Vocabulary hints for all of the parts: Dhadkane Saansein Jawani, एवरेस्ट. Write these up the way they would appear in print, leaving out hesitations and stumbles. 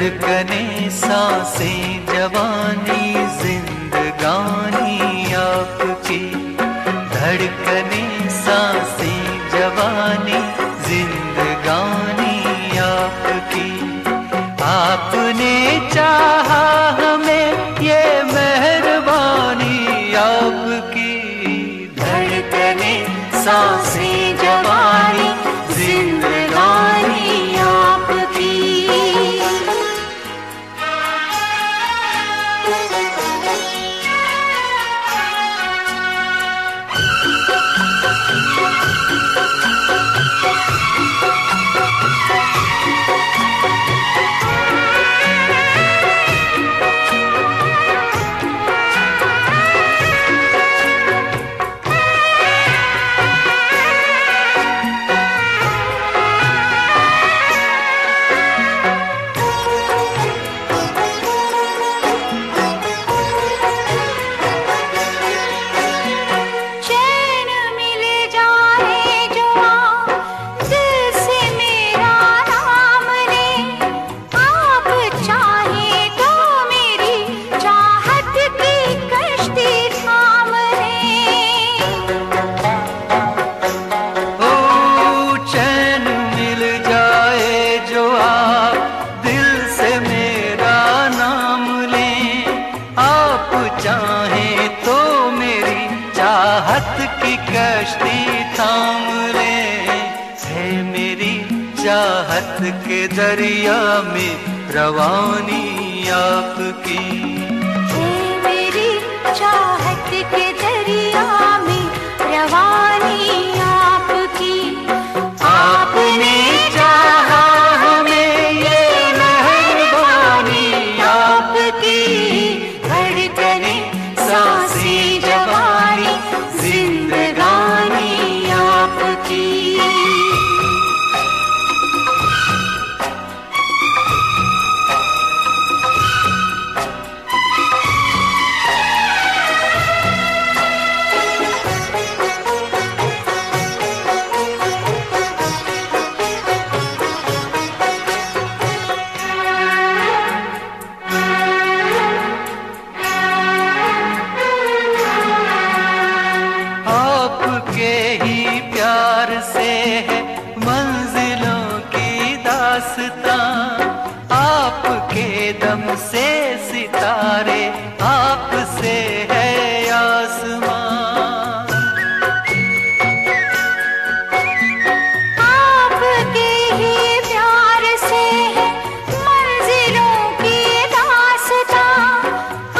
धड़कने सांसें जवानी जिंदगानी आपकी, धड़कने सांसें जवानी जिंदगानी आपकी। आपने चाहा हमें ये मेहरबानी आपकी, धड़कने सांसें जवानी जिंदगानी आपकी। की कश्ती थाम ले, है मेरी चाहत के दरिया में रवानी आपकी, है मेरी चाहत के दरिया में रवानी आपकी। आपने चाहा हमें ये मेहरबानी आपकी, धड़कने सांसें जवानी जिंदगानी आपकी। आपके दम से सितारे, आपसे है आसमान, आपके ही प्यार से है मंजिलों की दास्तां,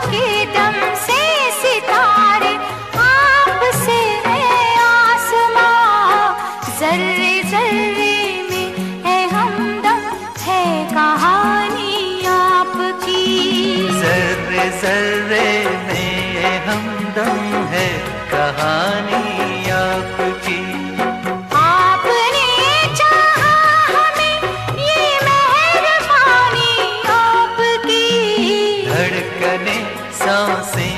आपके दम से सितारे, आपसे है आसमान। जर्रे जर्रे सर्रे में हमदम है कहानी आपकी। आपने चाहा हमें ये मेहरबानी आपकी, धड़कने सांसें